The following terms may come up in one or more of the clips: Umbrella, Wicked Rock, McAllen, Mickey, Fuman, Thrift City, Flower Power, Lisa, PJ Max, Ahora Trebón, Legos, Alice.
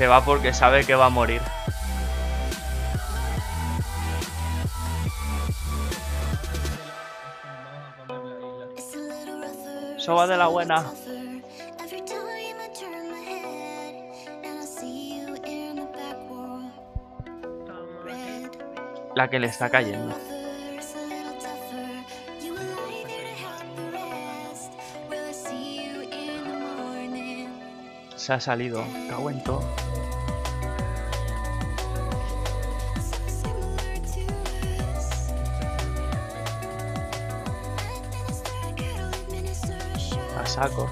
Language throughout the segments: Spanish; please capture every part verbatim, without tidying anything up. se va porque sabe que va a morir. Soba de la buena. La que le está cayendo. Se ha salido. Cago en todo. A saco.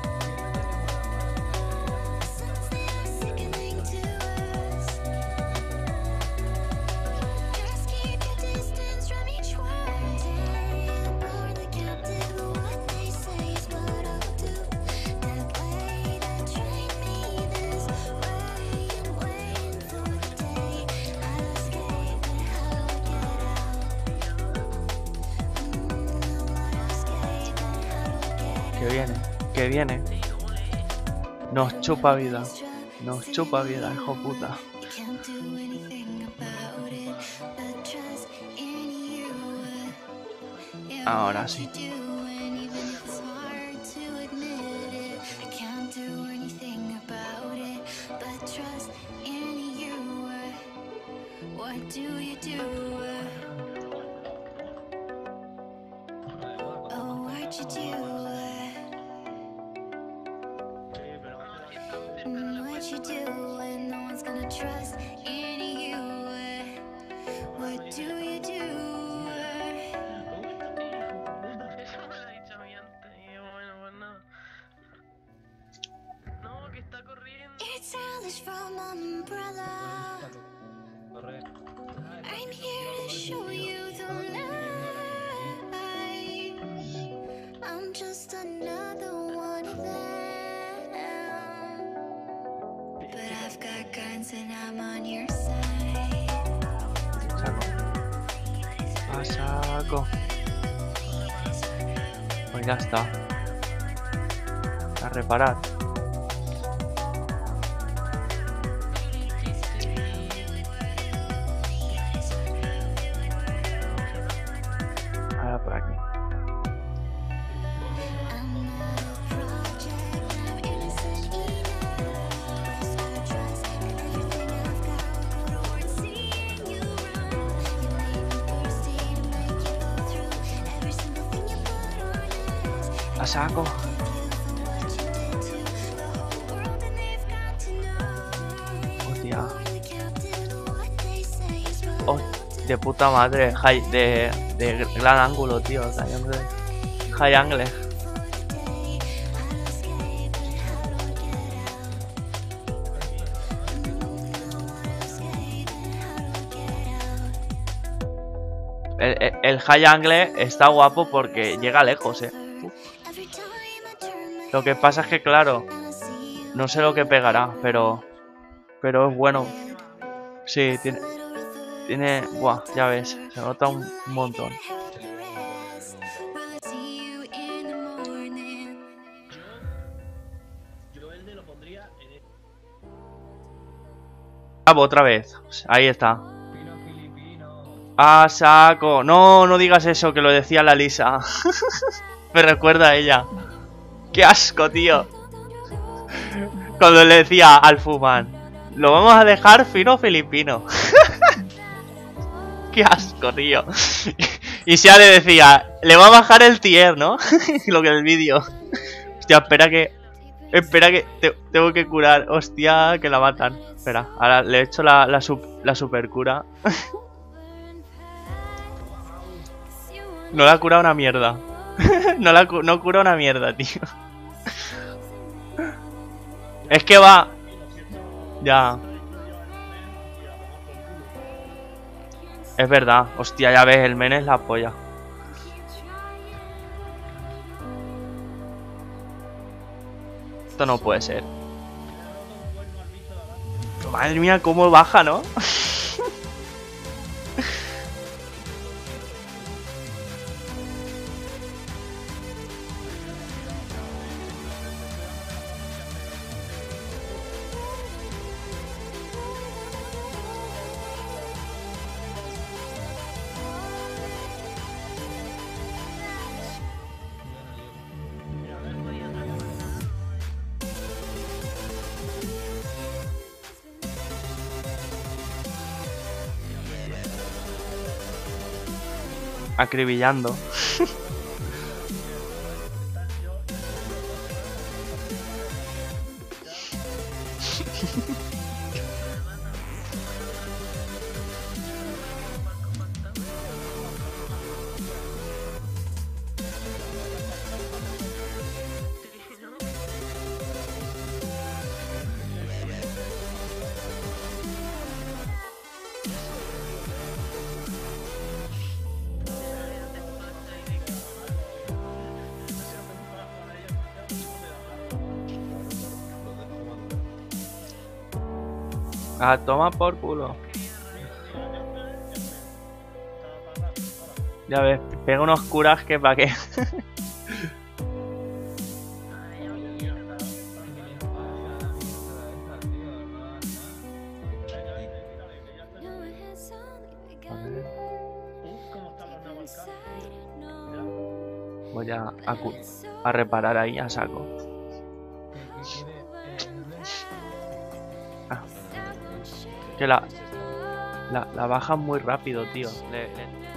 Que viene, que viene. Nos chupa vida. Nos chupa vida, hijo puta. Ahora sí. It's Alice from Umbrella. I'm here to show you the light. I'm just another one of them. But I've got guns and I'm on your side. A saco. Pues ya está. A reparar. A saco. Hostia. Oh, de puta madre. High, de, de gran ángulo, tío. High angle. El, el, el high angle está guapo porque llega lejos, eh. Lo que pasa es que, claro, no sé lo que pegará, pero pero es bueno. Sí, tiene... tiene buah, ya ves, se nota un montón. Bravo, otra vez. Ahí está. ¡Ah, saco! No, no digas eso, que lo decía la Lisa. Me recuerda a ella. ¡Qué asco, tío! Cuando le decía al Fuman, lo vamos a dejar fino filipino. ¡Qué asco, tío! Y si ya le decía, le va a bajar el tier, ¿no? Lo que el vídeo. Hostia, espera que... Espera que... Te, tengo que curar. Hostia, que la matan. Espera, ahora le he hecho la, la, sup, la super cura. No la ha curado una mierda. No, la cu no cura una mierda, tío. Es que va. Ya. Es verdad. Hostia, ya ves, el men es la polla. Esto no puede ser. Madre mía, cómo baja, ¿no? acribillando. Ah, toma por culo. Ya ves, pega unos curas que pa' qué. Voy a, a, a reparar ahí a saco. Ah. Que la, la, la baja muy rápido, tío. Le, le...